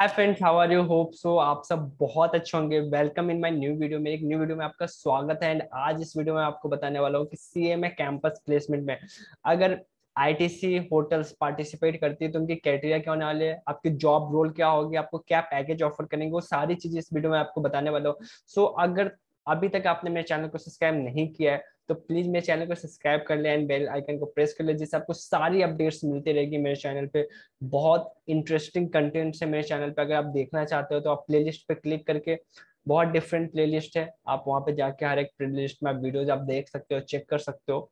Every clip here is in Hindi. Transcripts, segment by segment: Hi friends, how are you? Hope so आप सब बहुत अच्छे होंगे। Welcome in my new video. मेरी एक न्यू वीडियो में आपका स्वागत है। एंड आज इस वीडियो में आपको बताने वाला हूँ कि सीएमए कैंपस प्लेसमेंट में अगर आईटीसी होटल्स पार्टिसिपेट करती है तो उनकी क्राइटेरिया क्या होने वाले हैं, आपके जॉब रोल क्या होगी, आपको क्या पैकेज ऑफर करेंगे, वो सारी चीजें इस वीडियो में आपको बताने वाला हूँ। सो अगर अभी तक आपने मेरे चैनल को सब्सक्राइब नहीं किया है तो प्लीज मेरे चैनल को सब्सक्राइब कर ले एंड बेल आइकन को प्रेस कर ले, जिससे आपको सारी अपडेट्स मिलती रहेगी मेरे चैनल पे। बहुत इंटरेस्टिंग कंटेंट है मेरे चैनल पे। अगर आप देखना चाहते हो तो आप प्लेलिस्ट पे क्लिक करके, बहुत डिफरेंट प्लेलिस्ट है, आप वहां पे जाके हर एक प्लेलिस्ट में वीडियोज आप देख सकते हो, चेक कर सकते हो।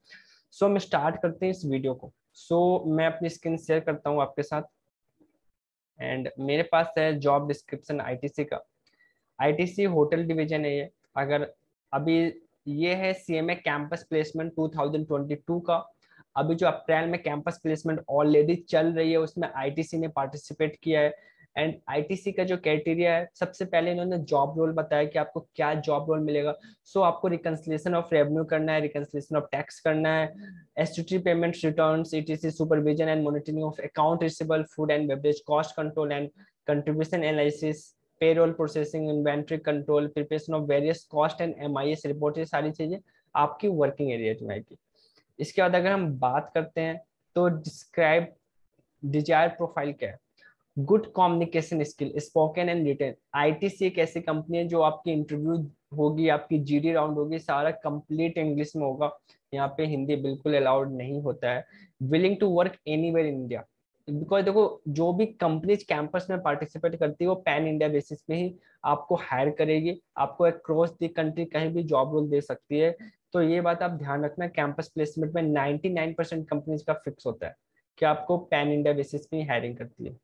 सो हम स्टार्ट करते हैं इस वीडियो को। सो मैं अपनी स्क्रीन शेयर करता हूँ आपके साथ। एंड मेरे पास है जॉब डिस्क्रिप्शन आईटीसी का। आईटीसी होटल डिवीजन है ये। अगर अभी ये है सीएमए कैंपस प्लेसमेंट 2022 का। अभी जो अप्रैल में कैंपस प्लेसमेंट ऑलरेडी चल रही है उसमें आईटीसी ने पार्टिसिपेट किया है। एंड आईटीसी का जो क्राइटेरिया है, सबसे पहले इन्होंने जॉब रोल बताया कि आपको क्या जॉब रोल मिलेगा। सो आपको रिकंसिलिएशन ऑफ रेवेन्यू करना है, रिकंसिलिएशन ऑफ टैक्स करना है, STT payments returns, ETC supervision and monitoring of account receivable, food and beverage cost control and contribution analysis, payroll processing, inventory control, preparation of various cost and MIS report. ये सारी चीजें आपकी वर्किंग एरिया में आएगी। इसके बाद अगर हम बात करते हैं तो डिस्क्राइब डिजायर प्रोफाइल क्या है। Good communication skill, spoken and written. ITC एक ऐसी कंपनी है जो आपकी इंटरव्यू होगी, आपकी जीडी राउंड होगी, सारा कंप्लीट इंग्लिश में होगा। यहाँ पे हिंदी बिल्कुल अलाउड नहीं होता है। Willing to work anywhere in India, because देखो जो भी कंपनी कैंपस में पार्टिसिपेट करती है वो पैन इंडिया बेसिस पे ही आपको हायर करेगी, आपको अक्रॉस द कंट्री कहीं भी जॉब रोल दे सकती है। तो ये बात आप ध्यान रखना, कैंपस प्लेसमेंट में 99% कंपनीज का फिक्स होता है कि आपको पैन इंडिया बेसिस पे ही हायरिंग करती है।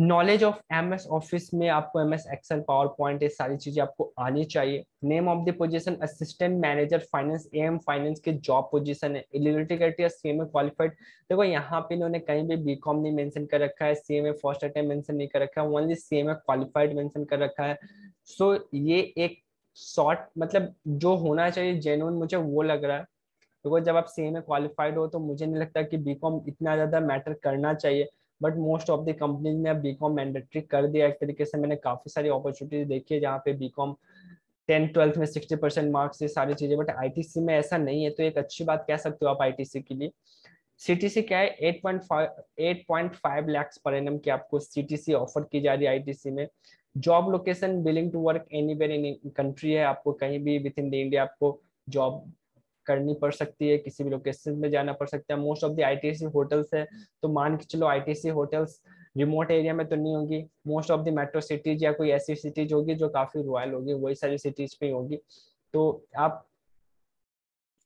नॉलेज ऑफ एमएस ऑफिस में आपको एमएस एक्सेल, पावर पॉइंट, ये सारी चीजें आपको आनी चाहिए। Name of the position assistant manager finance, AM finance के जॉब पोजीशन है। Eligibility criteria CMA qualified. देखो यहाँ पे इन्होंने कहीं भी बीकॉम नहीं मेंशन कर रखा है, सीएमए फर्स्ट अटेम्प्ट मेंशन नहीं कर रखा है, ओनली सीएमए क्वालिफाइड मेंशन कर रखा है। सो ये एक शॉर्ट मतलब जो होना चाहिए जेन्युइन मुझे वो लग रहा है। देखो जब आप सीएमए क्वालिफाइड हो तो मुझे नहीं लगता कि बीकॉम इतना ज्यादा मैटर करना चाहिए, but most of the companies ने बीकॉम मैंडेटरी कर दिया। एक तरीके से मैंने काफी सारी अपॉर्चुनिटीज देखी है जहाँ पे बीकॉम 10th 12th में 60% मार्क्स, ये सारी चीजें, बट आईटीसी में ऐसा नहीं है। तो एक अच्छी बात कह सकते हो आप आईटीसी के लिए। सीटीसी क्या है, 8.5 लाख पर एनम की आपको सीटीसी ऑफर की जा रही है आईटीसी में। Job location willing to work anywhere in country है, आपको कहीं भी विद इन द इंडिया आपको जॉब करनी पड़ सकती है, किसी भी लोकेशन में जाना पड़ सकता है। Most of the ITC hotels है तो मान के चलो आईटीसी होटल्स रिमोट एरिया में तो नहीं होगी। Most of the metro cities या कोई ऐसी सिटीज होगी जो काफी रॉयल होगी, वही सारी सिटीज पे होगी। तो आप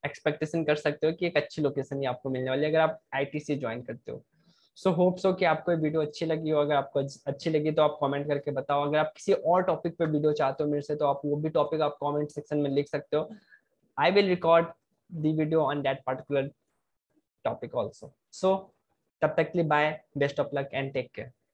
एक्सपेक्टेशन कर सकते हो कि एक अच्छी लोकेशन ही आपको मिलने वाली है अगर आप आईटीसी ज्वाइन करते हो। सो होप सो कि आपको ये वीडियो अच्छी लगी हो। अगर आपको अच्छी लगी तो आप कमेंट करके बताओ। अगर आप किसी और टॉपिक पे वीडियो चाहते हो मेरे से तो आप वो भी टॉपिक आप कॉमेंट सेक्शन में लिख सकते हो। I will record the video on that particular topic also. So, तब तक के लिए bye, best of luck and take care.